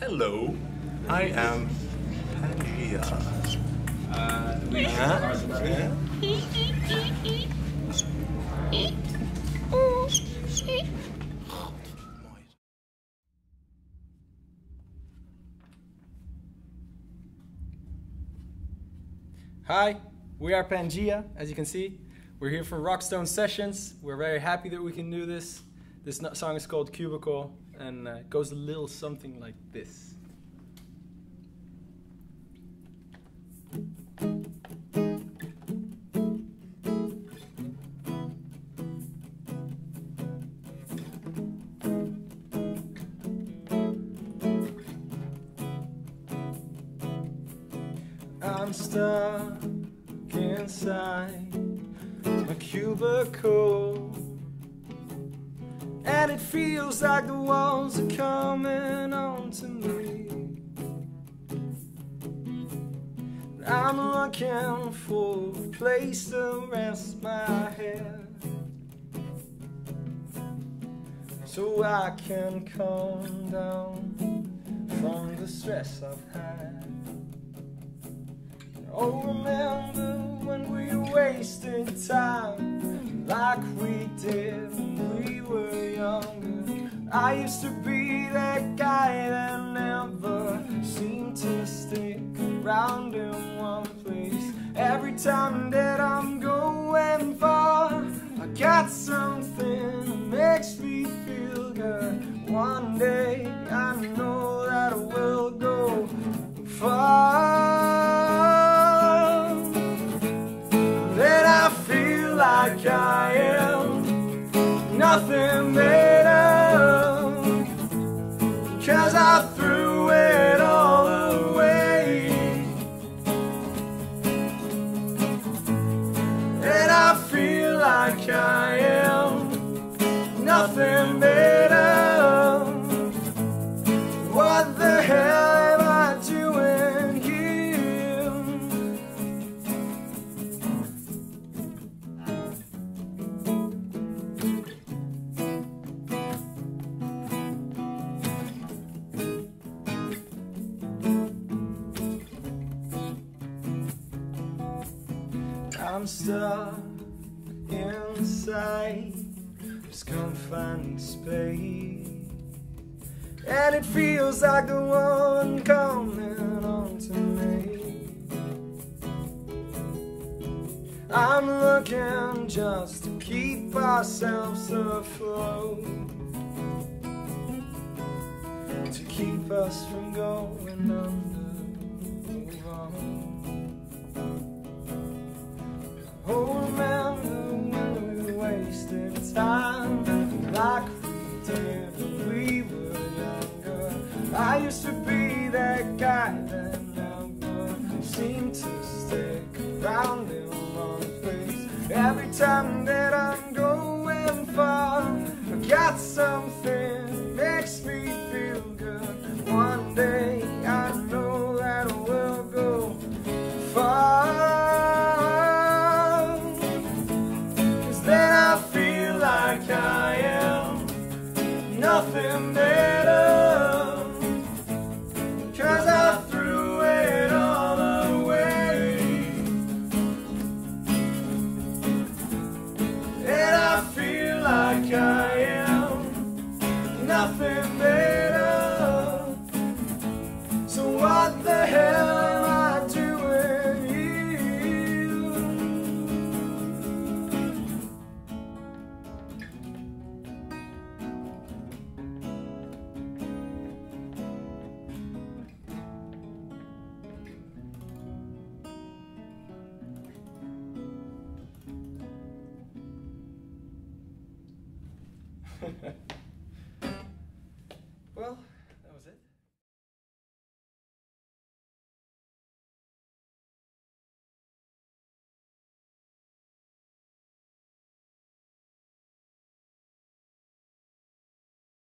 Hello, I am Pangea. Hi, we are Pangea, as you can see. We're here for Rockstone Sessions. We're very happy that we can do this. This song is called Cubicle, and it goes a little something like this. I'm stuck inside my cubicle, and it feels like the walls are coming on to me. I'm looking for a place to rest my head, so I can calm down from the stress I've had. Oh, remember when we wasted time like we did when we were younger? I used to be that guy that never seemed to stick around in one place. Every time that I'm going far, I got something that makes me feel good. One day I know that I will go far. Like I am nothing better, 'cause I threw it all away, and I feel like I am nothing better. What the hell am I doing? I'm stuck inside this confined space, and it feels like the one coming on to me. I'm looking just to keep ourselves afloat, to keep us from going under. Oh, remember when we wasted time like we did when we were younger? I used to be that guy that never seemed to stick around in one place. Every time that I'm going far, I got something that makes me feel good. One day I know that I will go far. I am nothing better, 'cause I threw it all away, and I feel like I am nothing better. So what the hell am I?